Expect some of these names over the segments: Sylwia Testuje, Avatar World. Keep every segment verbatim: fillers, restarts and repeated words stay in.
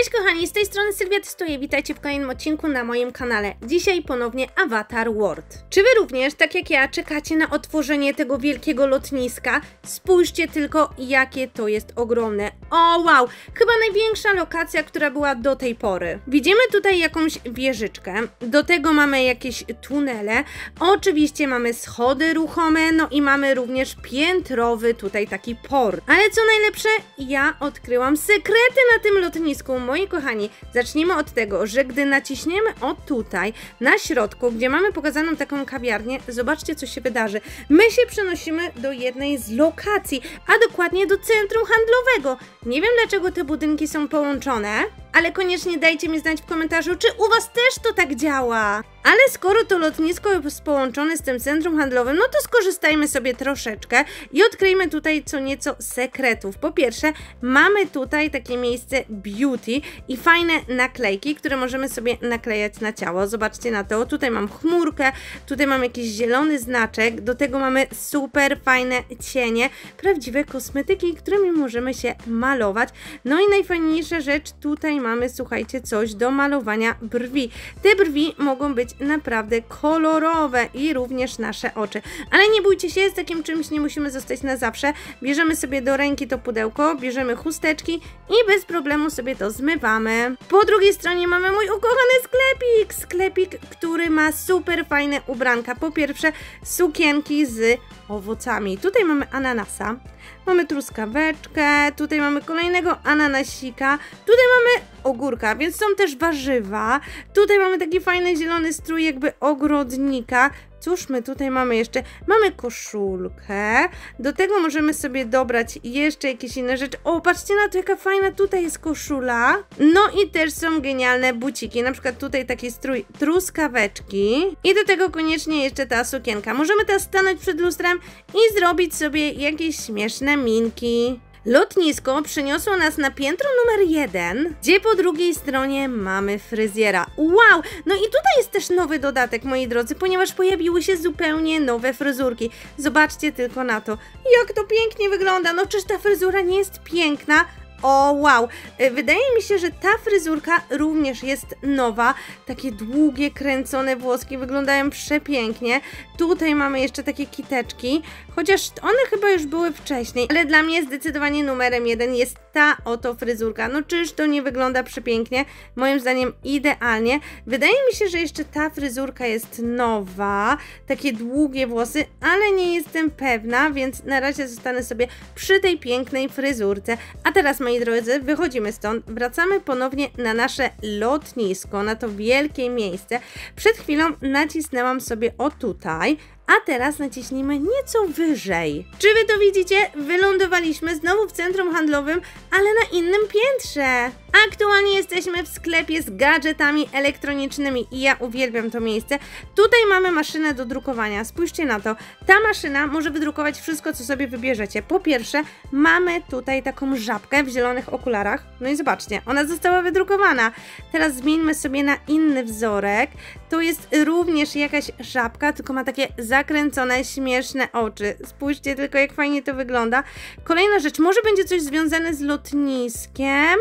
Cześć kochani, z tej strony Sylwia Testuje, witajcie w kolejnym odcinku na moim kanale. Dzisiaj ponownie Avatar World. Czy wy również, tak jak ja, czekacie na otworzenie tego wielkiego lotniska? Spójrzcie tylko, jakie to jest ogromne. O wow, chyba największa lokacja, która była do tej pory. Widzimy tutaj jakąś wieżyczkę, do tego mamy jakieś tunele, oczywiście mamy schody ruchome, no i mamy również piętrowy tutaj taki port. Ale co najlepsze, ja odkryłam sekrety na tym lotnisku. Moi kochani, zacznijmy od tego, że gdy naciśniemy o tutaj, na środku, gdzie mamy pokazaną taką kawiarnię, zobaczcie, co się wydarzy. My się przenosimy do jednej z lokacji, a dokładnie do centrum handlowego. Nie wiem, dlaczego te budynki są połączone, ale koniecznie dajcie mi znać w komentarzu, czy u was też to tak działa. Ale skoro to lotnisko jest połączone z tym centrum handlowym, no to skorzystajmy sobie troszeczkę i odkryjmy tutaj co nieco sekretów. Po pierwsze, mamy tutaj takie miejsce beauty i fajne naklejki, które możemy sobie naklejać na ciało. Zobaczcie na to, tutaj mam chmurkę, tutaj mam jakiś zielony znaczek, do tego mamy super fajne cienie, prawdziwe kosmetyki, którymi możemy się malować. No i najfajniejsza rzecz, tutaj mamy, słuchajcie, coś do malowania brwi. Te brwi mogą być naprawdę kolorowe i również nasze oczy. Ale nie bójcie się, z takim czymś nie musimy zostać na zawsze. Bierzemy sobie do ręki to pudełko, bierzemy chusteczki i bez problemu sobie to zmywamy. Po drugiej stronie mamy mój ukochany sklepik. Sklepik, który ma super fajne ubranka. Po pierwsze sukienki z owocami. Tutaj mamy ananasa, mamy truskaweczkę, tutaj mamy kolejnego ananasika, tutaj mamy ogórka, więc są też warzywa. Tutaj mamy taki fajny zielony strój jakby ogrodnika. Cóż my tutaj mamy jeszcze? Mamy koszulkę, do tego możemy sobie dobrać jeszcze jakieś inne rzeczy. O, patrzcie na to, jaka fajna tutaj jest koszula. No i też są genialne buciki, na przykład tutaj taki strój truskaweczki i do tego koniecznie jeszcze ta sukienka. Możemy teraz stanąć przed lustrem i zrobić sobie jakieś śmieszne minki. Lotnisko przeniosło nas na piętro numer jeden, gdzie po drugiej stronie mamy fryzjera. Wow! No i tutaj jest też nowy dodatek, moi drodzy, ponieważ pojawiły się zupełnie nowe fryzurki. Zobaczcie tylko na to, jak to pięknie wygląda. No czyż ta fryzura nie jest piękna? O wow, wydaje mi się, że ta fryzurka również jest nowa. Takie długie, kręcone włoski wyglądają przepięknie. Tutaj mamy jeszcze takie kiteczki, chociaż one chyba już były wcześniej, ale dla mnie zdecydowanie numerem jeden jest ta oto fryzurka. No czyż to nie wygląda przepięknie? Moim zdaniem idealnie. Wydaje mi się, że jeszcze ta fryzurka jest nowa, takie długie włosy, ale nie jestem pewna, więc na razie zostanę sobie przy tej pięknej fryzurce. A teraz, moi drodzy, wychodzimy stąd, wracamy ponownie na nasze lotnisko, na to wielkie miejsce. Przed chwilą nacisnęłam sobie o tutaj, a teraz naciśnijmy nieco wyżej. Czy wy to widzicie? Wylądowaliśmy znowu w centrum handlowym, ale na innym piętrze. Aktualnie jesteśmy w sklepie z gadżetami elektronicznymi i ja uwielbiam to miejsce. Tutaj mamy maszynę do drukowania. Spójrzcie na to. Ta maszyna może wydrukować wszystko, co sobie wybierzecie. Po pierwsze, mamy tutaj taką żabkę w zielonych okularach. No i zobaczcie, ona została wydrukowana. Teraz zmieńmy sobie na inny wzorek. To jest również jakaś żabka, tylko ma takie zakręcone, śmieszne oczy. Spójrzcie tylko, jak fajnie to wygląda. Kolejna rzecz, może będzie coś związane z lotniskiem.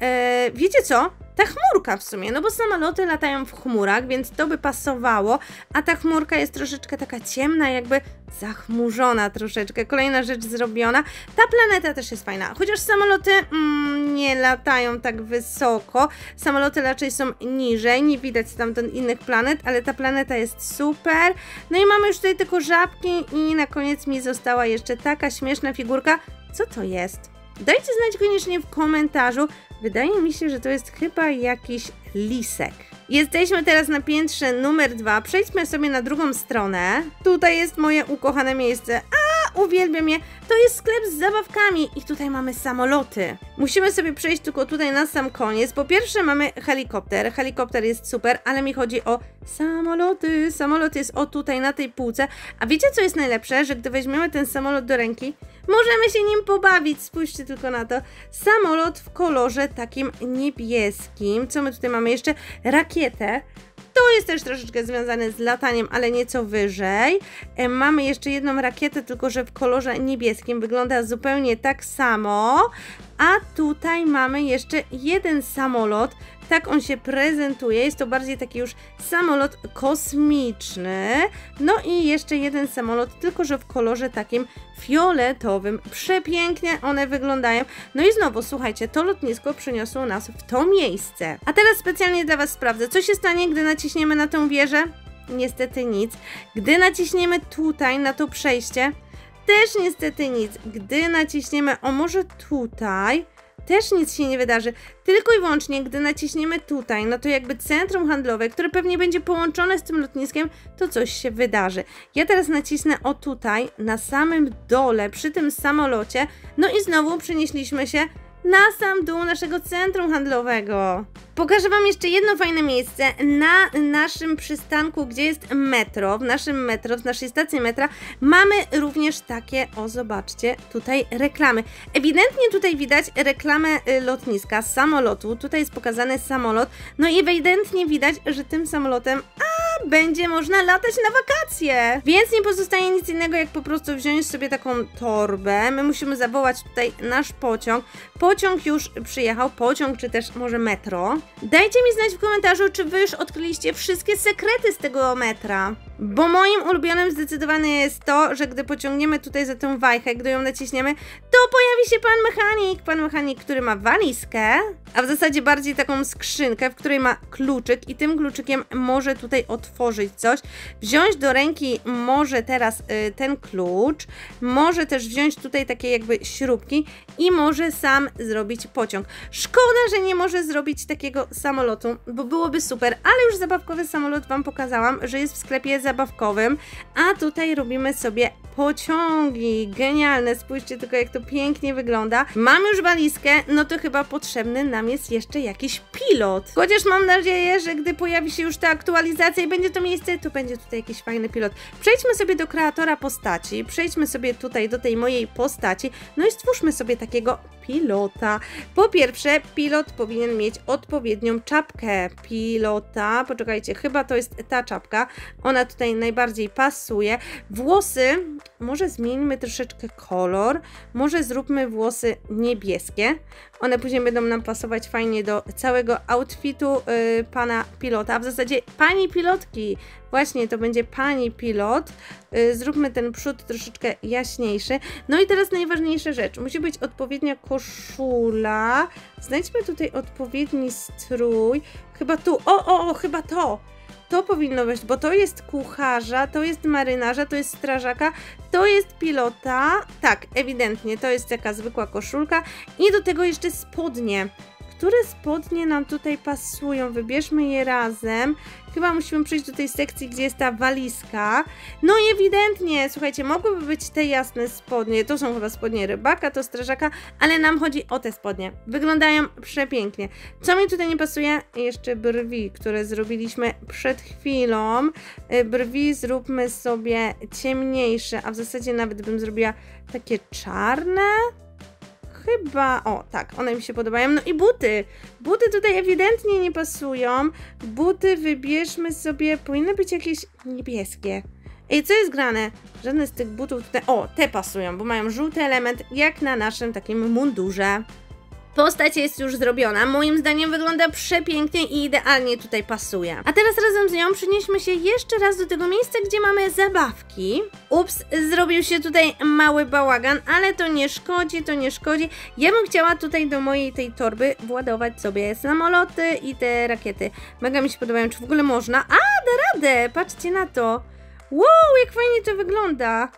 Eee, wiecie co? Ta chmurka w sumie, no bo samoloty latają w chmurach, więc to by pasowało, a ta chmurka jest troszeczkę taka ciemna, jakby zachmurzona troszeczkę. Kolejna rzecz zrobiona. Ta planeta też jest fajna, chociaż samoloty mm, nie latają tak wysoko, samoloty raczej są niżej, nie widać stamtąd innych planet, ale ta planeta jest super. No i mamy już tutaj tylko żabki i na koniec mi została jeszcze taka śmieszna figurka. Co to jest? Dajcie znać koniecznie w komentarzu. Wydaje mi się, że to jest chyba jakiś lisek. Jesteśmy teraz na piętrze numer dwa. Przejdźmy sobie na drugą stronę. Tutaj jest moje ukochane miejsce. A, uwielbiam je. To jest sklep z zabawkami i tutaj mamy samoloty. Musimy sobie przejść tylko tutaj na sam koniec. Po pierwsze mamy helikopter. Helikopter jest super, ale mi chodzi o samoloty. Samolot jest o tutaj na tej półce. A wiecie, co jest najlepsze? Że gdy weźmiemy ten samolot do ręki, możemy się nim pobawić. Spójrzcie tylko na to. Samolot w kolorze takim niebieskim. Co my tutaj mamy jeszcze? Rakietę. To jest też troszeczkę związane z lataniem, ale nieco wyżej. E, mamy jeszcze jedną rakietę, tylko że w kolorze niebieskim. Wygląda zupełnie tak samo. A tutaj mamy jeszcze jeden samolot, tak on się prezentuje, jest to bardziej taki już samolot kosmiczny. No i jeszcze jeden samolot, tylko że w kolorze takim fioletowym. Przepięknie one wyglądają. No i znowu, słuchajcie, to lotnisko przyniosło nas w to miejsce. A teraz specjalnie dla Was sprawdzę, co się stanie, gdy naciśniemy na tę wieżę? Niestety nic. Gdy naciśniemy tutaj na to przejście? Też niestety nic. Gdy naciśniemy, o może tutaj, też nic się nie wydarzy. Tylko i wyłącznie, gdy naciśniemy tutaj, no to jakby centrum handlowe, które pewnie będzie połączone z tym lotniskiem, to coś się wydarzy. Ja teraz nacisnę o tutaj, na samym dole, przy tym samolocie, no i znowu przenieśliśmy się na sam dół naszego centrum handlowego. Pokażę Wam jeszcze jedno fajne miejsce na naszym przystanku, gdzie jest metro. W naszym metro, w naszej stacji metra mamy również takie, o zobaczcie, tutaj reklamy. Ewidentnie tutaj widać reklamę lotniska, samolotu. Tutaj jest pokazany samolot. No i ewidentnie widać, że tym samolotem a, będzie można latać na wakacje. Więc nie pozostaje nic innego, jak po prostu wziąć sobie taką torbę. My musimy zawołać tutaj nasz pociąg. Pociąg już przyjechał, pociąg czy też może metro. Dajcie mi znać w komentarzu, czy Wy już odkryliście wszystkie sekrety z tego metra. Bo moim ulubionym zdecydowanie jest to, że gdy pociągniemy tutaj za tą wajchę, gdy ją naciśniemy, to pojawi się pan mechanik. Pan mechanik, który ma walizkę, a w zasadzie bardziej taką skrzynkę, w której ma kluczyk i tym kluczykiem może tutaj otworzyć coś. Wziąć do ręki może teraz y, ten klucz, może też wziąć tutaj takie jakby śrubki i może sam zrobić pociąg. Szkoda, że nie może zrobić takiego samolotu, bo byłoby super, ale już zabawkowy samolot Wam pokazałam, że jest w sklepie za zabawkowym, a tutaj robimy sobie pociągi. Genialne, spójrzcie tylko, jak to pięknie wygląda. Mam już walizkę, no to chyba potrzebny nam jest jeszcze jakiś pilot. Chociaż mam nadzieję, że gdy pojawi się już ta aktualizacja i będzie to miejsce, to będzie tutaj jakiś fajny pilot. Przejdźmy sobie do kreatora postaci, przejdźmy sobie tutaj do tej mojej postaci, no i stwórzmy sobie takiego pilota. Po pierwsze, pilot powinien mieć odpowiednią czapkę pilota. Poczekajcie, chyba to jest ta czapka. Ona tutaj Tutaj najbardziej pasuje. Włosy, może zmieńmy troszeczkę kolor, może zróbmy włosy niebieskie. One później będą nam pasować fajnie do całego outfitu yy, pana pilota, w zasadzie pani pilotki. Właśnie, to będzie pani pilot. Yy, zróbmy ten przód troszeczkę jaśniejszy. No i teraz najważniejsza rzecz. Musi być odpowiednia koszula. Znajdźmy tutaj odpowiedni strój. Chyba tu. O, o, o, chyba to. To powinno być, bo to jest kucharza, to jest marynarza, to jest strażaka, to jest pilota. Tak, ewidentnie, to jest taka zwykła koszulka. I do tego jeszcze spodnie. Które spodnie nam tutaj pasują? Wybierzmy je razem. Chyba musimy przyjść do tej sekcji, gdzie jest ta walizka. No i ewidentnie, słuchajcie, mogłyby być te jasne spodnie. To są chyba spodnie rybaka, to strażaka, ale nam chodzi o te spodnie. Wyglądają przepięknie. Co mi tutaj nie pasuje? Jeszcze brwi, które zrobiliśmy przed chwilą. Brwi zróbmy sobie ciemniejsze, a w zasadzie nawet bym zrobiła takie czarne. Chyba, o tak, one mi się podobają. No i buty. Buty tutaj ewidentnie nie pasują. Buty wybierzmy sobie, powinny być jakieś niebieskie. Ej, co jest grane? Żadne z tych butów tutaj, o, te pasują, bo mają żółty element, jak na naszym takim mundurze. Postać jest już zrobiona, moim zdaniem wygląda przepięknie i idealnie tutaj pasuje. A teraz razem z nią przenieśmy się jeszcze raz do tego miejsca, gdzie mamy zabawki. Ups, zrobił się tutaj mały bałagan, ale to nie szkodzi, to nie szkodzi. Ja bym chciała tutaj do mojej tej torby władować sobie samoloty i te rakiety. Mega mi się podobają, czy w ogóle można? A, da radę, patrzcie na to. Wow, jak fajnie to wygląda.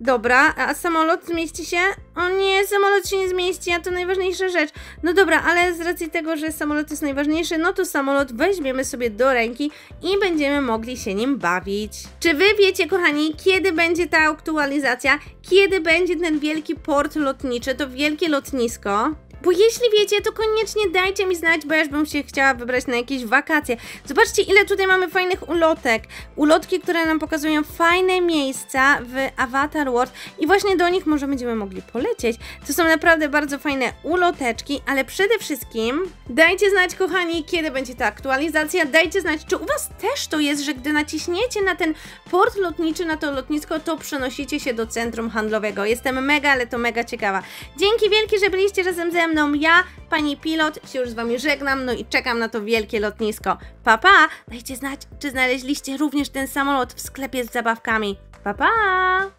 Dobra, a samolot zmieści się? O nie, samolot się nie zmieści, a to najważniejsza rzecz. No dobra, ale z racji tego, że samolot jest najważniejszy, no to samolot weźmiemy sobie do ręki i będziemy mogli się nim bawić. Czy Wy wiecie, kochani, kiedy będzie ta aktualizacja? Kiedy będzie ten wielki port lotniczy, to wielkie lotnisko? Bo jeśli wiecie, to koniecznie dajcie mi znać, bo ja już bym się chciała wybrać na jakieś wakacje. Zobaczcie, ile tutaj mamy fajnych ulotek. Ulotki, które nam pokazują fajne miejsca w Avatar World i właśnie do nich może będziemy mogli polecieć. To są naprawdę bardzo fajne uloteczki, ale przede wszystkim dajcie znać, kochani, kiedy będzie ta aktualizacja. Dajcie znać, czy u Was też to jest, że gdy naciśniecie na ten port lotniczy, na to lotnisko, to przenosicie się do centrum handlowego. Jestem mega, ale to mega ciekawa. Dzięki wielkie, że byliście razem ze mną. ze mną ja, pani pilot, się już z wami żegnam, no i czekam na to wielkie lotnisko. Pa, pa! Dajcie znać, czy znaleźliście również ten samolot w sklepie z zabawkami. Pa, pa!